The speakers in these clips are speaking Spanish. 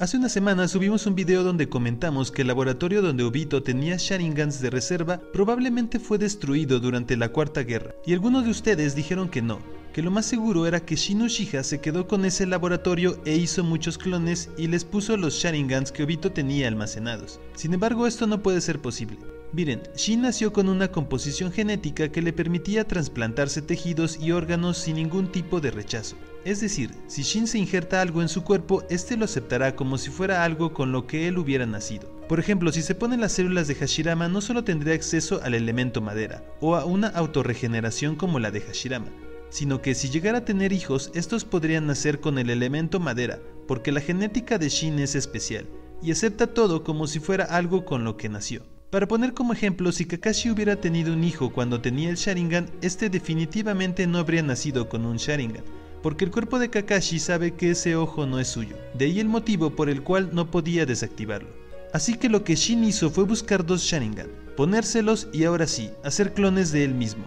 Hace una semana subimos un video donde comentamos que el laboratorio donde Obito tenía Sharingans de reserva probablemente fue destruido durante la Cuarta Guerra, y algunos de ustedes dijeron que no, que lo más seguro era que Shin Uchiha se quedó con ese laboratorio e hizo muchos clones y les puso los Sharingans que Obito tenía almacenados. Sin embargo, esto no puede ser posible. Miren, Shin nació con una composición genética que le permitía trasplantarse tejidos y órganos sin ningún tipo de rechazo. Es decir, si Shin se injerta algo en su cuerpo, este lo aceptará como si fuera algo con lo que él hubiera nacido. Por ejemplo, si se ponen las células de Hashirama, no solo tendría acceso al elemento madera, o a una autorregeneración como la de Hashirama, sino que si llegara a tener hijos, estos podrían nacer con el elemento madera, porque la genética de Shin es especial, y acepta todo como si fuera algo con lo que nació. Para poner como ejemplo, si Kakashi hubiera tenido un hijo cuando tenía el Sharingan, este definitivamente no habría nacido con un Sharingan, porque el cuerpo de Kakashi sabe que ese ojo no es suyo, de ahí el motivo por el cual no podía desactivarlo. Así que lo que Shin hizo fue buscar dos Sharingan, ponérselos y ahora sí, hacer clones de él mismo.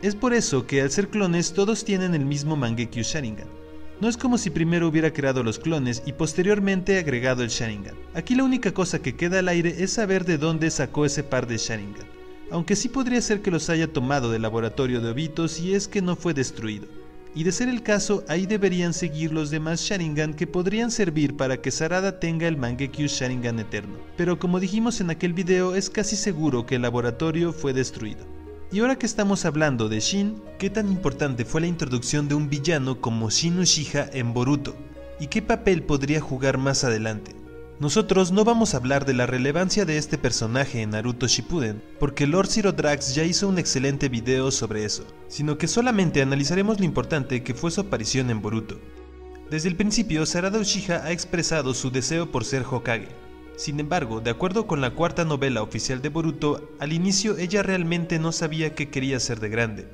Es por eso que al ser clones todos tienen el mismo Mangekyo Sharingan. No es como si primero hubiera creado los clones y posteriormente agregado el Sharingan. Aquí la única cosa que queda al aire es saber de dónde sacó ese par de Sharingan, aunque sí podría ser que los haya tomado del laboratorio de Obito si es que no fue destruido. Y de ser el caso, ahí deberían seguir los demás Sharingan que podrían servir para que Sarada tenga el Mangekyo Sharingan eterno. Pero como dijimos en aquel video, es casi seguro que el laboratorio fue destruido. Y ahora que estamos hablando de Shin, ¿qué tan importante fue la introducción de un villano como Shin Uchiha en Boruto? ¿Y qué papel podría jugar más adelante? Nosotros no vamos a hablar de la relevancia de este personaje en Naruto Shippuden, porque Lord Zero Drax ya hizo un excelente video sobre eso, sino que solamente analizaremos lo importante que fue su aparición en Boruto. Desde el principio, Sarada Uchiha ha expresado su deseo por ser Hokage. Sin embargo, de acuerdo con la cuarta novela oficial de Boruto, al inicio ella realmente no sabía qué quería ser de grande,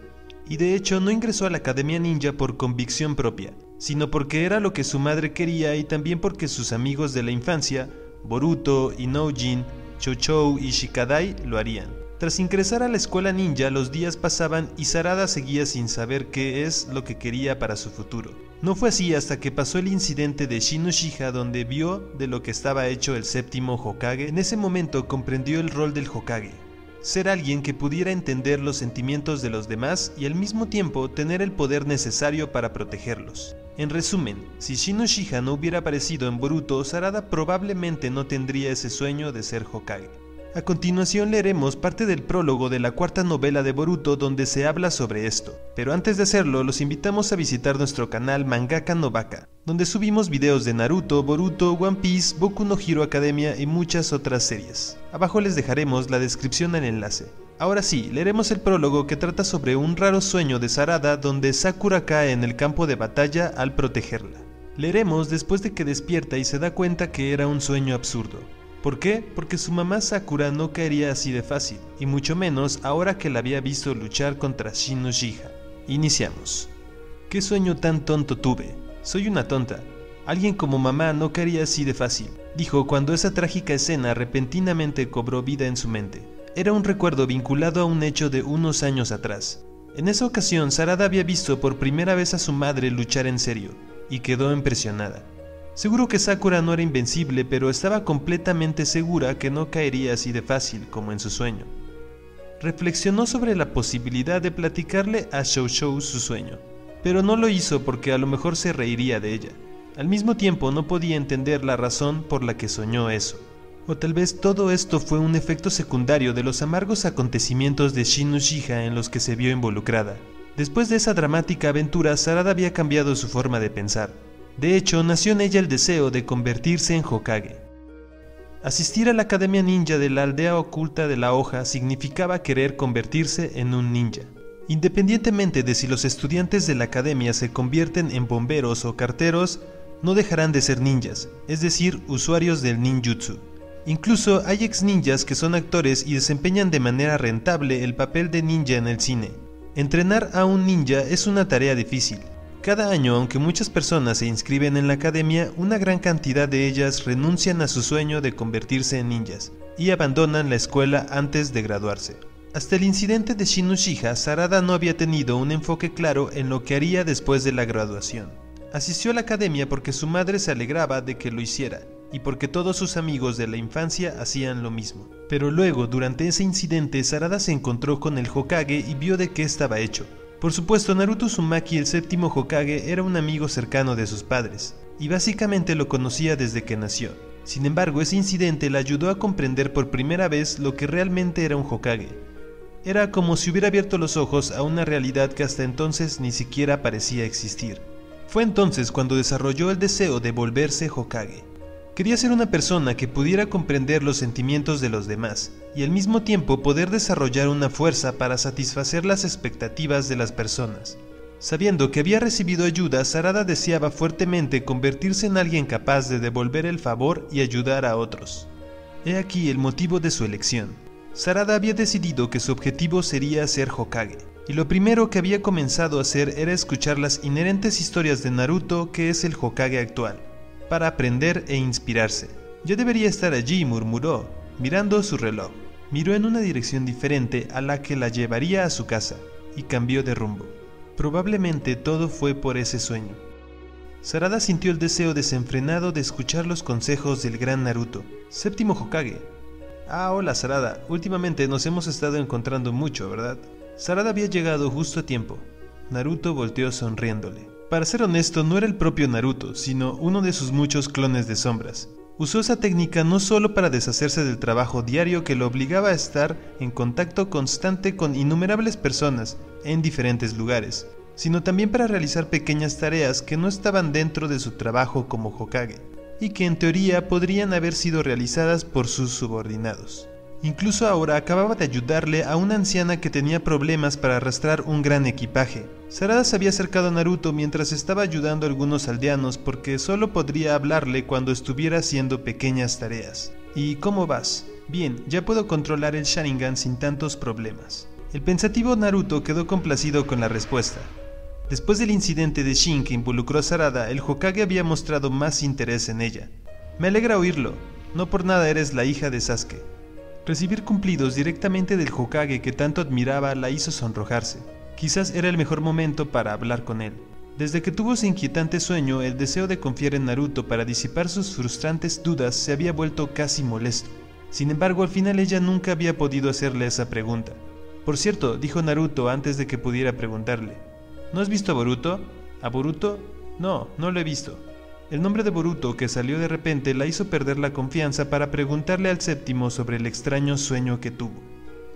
y de hecho no ingresó a la Academia Ninja por convicción propia, sino porque era lo que su madre quería y también porque sus amigos de la infancia, Boruto, Inoujin, Cho-Cho y Shikadai, lo harían. Tras ingresar a la escuela ninja, los días pasaban y Sarada seguía sin saber qué es lo que quería para su futuro. No fue así hasta que pasó el incidente de Shin Uchiha, donde vio de lo que estaba hecho el séptimo Hokage. En ese momento comprendió el rol del Hokage, ser alguien que pudiera entender los sentimientos de los demás y al mismo tiempo tener el poder necesario para protegerlos. En resumen, si Shin Uchiha no hubiera aparecido en Boruto, Sarada probablemente no tendría ese sueño de ser Hokage. A continuación leeremos parte del prólogo de la cuarta novela de Boruto donde se habla sobre esto, pero antes de hacerlo los invitamos a visitar nuestro canal MangakaNoBaka, donde subimos videos de Naruto, Boruto, One Piece, Boku no Hero Academia y muchas otras series. Abajo les dejaremos la descripción al enlace. Ahora sí, leeremos el prólogo que trata sobre un raro sueño de Sarada donde Sakura cae en el campo de batalla al protegerla. Leeremos después de que despierta y se da cuenta que era un sueño absurdo. ¿Por qué? Porque su mamá Sakura no caería así de fácil, y mucho menos ahora que la había visto luchar contra Shin Uchiha. Iniciamos. ¿Qué sueño tan tonto tuve? Soy una tonta. Alguien como mamá no caería así de fácil, dijo cuando esa trágica escena repentinamente cobró vida en su mente. Era un recuerdo vinculado a un hecho de unos años atrás. En esa ocasión, Sarada había visto por primera vez a su madre luchar en serio, y quedó impresionada. Seguro que Sakura no era invencible, pero estaba completamente segura que no caería así de fácil como en su sueño. Reflexionó sobre la posibilidad de platicarle a Cho-Cho su sueño, pero no lo hizo porque a lo mejor se reiría de ella. Al mismo tiempo no podía entender la razón por la que soñó eso. O tal vez todo esto fue un efecto secundario de los amargos acontecimientos de Shin Uchiha en los que se vio involucrada. Después de esa dramática aventura, Sarada había cambiado su forma de pensar. De hecho, nació en ella el deseo de convertirse en Hokage. Asistir a la Academia Ninja de la aldea oculta de la hoja significaba querer convertirse en un ninja. Independientemente de si los estudiantes de la academia se convierten en bomberos o carteros, no dejarán de ser ninjas, es decir, usuarios del ninjutsu. Incluso hay ex ninjas que son actores y desempeñan de manera rentable el papel de ninja en el cine. Entrenar a un ninja es una tarea difícil. Cada año, aunque muchas personas se inscriben en la academia, una gran cantidad de ellas renuncian a su sueño de convertirse en ninjas y abandonan la escuela antes de graduarse. Hasta el incidente de Shin Uchiha, Sarada no había tenido un enfoque claro en lo que haría después de la graduación. Asistió a la academia porque su madre se alegraba de que lo hiciera, y porque todos sus amigos de la infancia hacían lo mismo. Pero luego, durante ese incidente, Sarada se encontró con el Hokage y vio de qué estaba hecho. Por supuesto, Naruto Uzumaki, el séptimo Hokage, era un amigo cercano de sus padres, y básicamente lo conocía desde que nació. Sin embargo, ese incidente le ayudó a comprender por primera vez lo que realmente era un Hokage. Era como si hubiera abierto los ojos a una realidad que hasta entonces ni siquiera parecía existir. Fue entonces cuando desarrolló el deseo de volverse Hokage. Quería ser una persona que pudiera comprender los sentimientos de los demás, y al mismo tiempo poder desarrollar una fuerza para satisfacer las expectativas de las personas. Sabiendo que había recibido ayuda, Sarada deseaba fuertemente convertirse en alguien capaz de devolver el favor y ayudar a otros. He aquí el motivo de su elección. Sarada había decidido que su objetivo sería ser Hokage, y lo primero que había comenzado a hacer era escuchar las inherentes historias de Naruto, que es el Hokage actual, para aprender e inspirarse. «Ya debería estar allí», murmuró, mirando su reloj. Miró en una dirección diferente a la que la llevaría a su casa, y cambió de rumbo. Probablemente todo fue por ese sueño. Sarada sintió el deseo desenfrenado de escuchar los consejos del gran Naruto, séptimo Hokage. «Ah, hola Sarada, últimamente nos hemos estado encontrando mucho, ¿verdad?». Sarada había llegado justo a tiempo. Naruto volteó sonriéndole. Para ser honesto, no era el propio Naruto, sino uno de sus muchos clones de sombras. Usó esa técnica no solo para deshacerse del trabajo diario que lo obligaba a estar en contacto constante con innumerables personas en diferentes lugares, sino también para realizar pequeñas tareas que no estaban dentro de su trabajo como Hokage, y que en teoría podrían haber sido realizadas por sus subordinados. Incluso ahora acababa de ayudarle a una anciana que tenía problemas para arrastrar un gran equipaje. Sarada se había acercado a Naruto mientras estaba ayudando a algunos aldeanos porque solo podría hablarle cuando estuviera haciendo pequeñas tareas. ¿Y cómo vas? Bien, ya puedo controlar el Sharingan sin tantos problemas. El pensativo Naruto quedó complacido con la respuesta. Después del incidente de Shin que involucró a Sarada, el Hokage había mostrado más interés en ella. Me alegra oírlo, no por nada eres la hija de Sasuke. Recibir cumplidos directamente del Hokage que tanto admiraba la hizo sonrojarse. Quizás era el mejor momento para hablar con él. Desde que tuvo ese inquietante sueño, el deseo de confiar en Naruto para disipar sus frustrantes dudas se había vuelto casi molesto. Sin embargo, al final ella nunca había podido hacerle esa pregunta. Por cierto, dijo Naruto antes de que pudiera preguntarle. ¿No has visto a Boruto? ¿A Boruto? No, no lo he visto. El nombre de Boruto, que salió de repente, la hizo perder la confianza para preguntarle al séptimo sobre el extraño sueño que tuvo.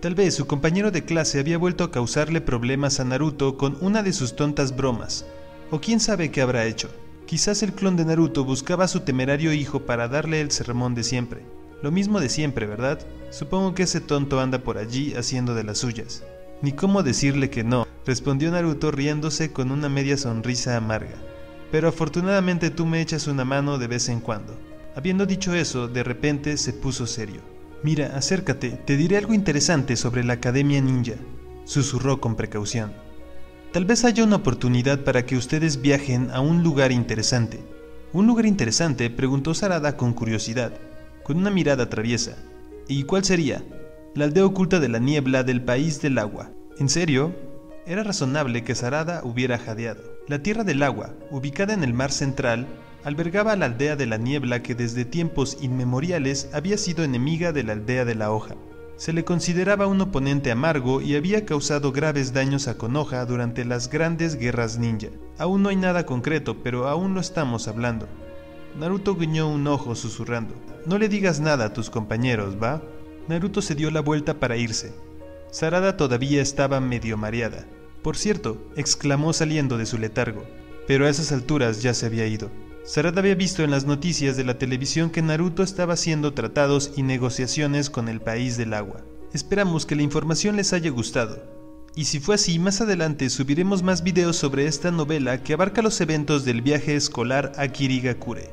Tal vez su compañero de clase había vuelto a causarle problemas a Naruto con una de sus tontas bromas, o quién sabe qué habrá hecho. Quizás el clon de Naruto buscaba a su temerario hijo para darle el sermón de siempre. Lo mismo de siempre, ¿verdad? Supongo que ese tonto anda por allí haciendo de las suyas. Ni cómo decirle que no, respondió Naruto riéndose con una media sonrisa amarga. Pero afortunadamente tú me echas una mano de vez en cuando. Habiendo dicho eso, de repente se puso serio. Mira, acércate, te diré algo interesante sobre la Academia Ninja, susurró con precaución. Tal vez haya una oportunidad para que ustedes viajen a un lugar interesante. ¿Un lugar interesante?, preguntó Sarada con curiosidad, con una mirada traviesa. ¿Y cuál sería? La aldea oculta de la niebla del país del agua. ¿En serio? Era razonable que Sarada hubiera jadeado. La Tierra del Agua, ubicada en el mar central, albergaba la aldea de la niebla que desde tiempos inmemoriales había sido enemiga de la aldea de la hoja. Se le consideraba un oponente amargo y había causado graves daños a Konoha durante las grandes guerras ninja. Aún no hay nada concreto, pero aún lo estamos hablando. Naruto guiñó un ojo susurrando. No le digas nada a tus compañeros, ¿va? Naruto se dio la vuelta para irse. Sarada todavía estaba medio mareada. Por cierto, exclamó saliendo de su letargo, pero a esas alturas ya se había ido. Sarada había visto en las noticias de la televisión que Naruto estaba haciendo tratados y negociaciones con el país del agua. Esperamos que la información les haya gustado. Y si fue así, más adelante subiremos más videos sobre esta novela que abarca los eventos del viaje escolar a Kirigakure.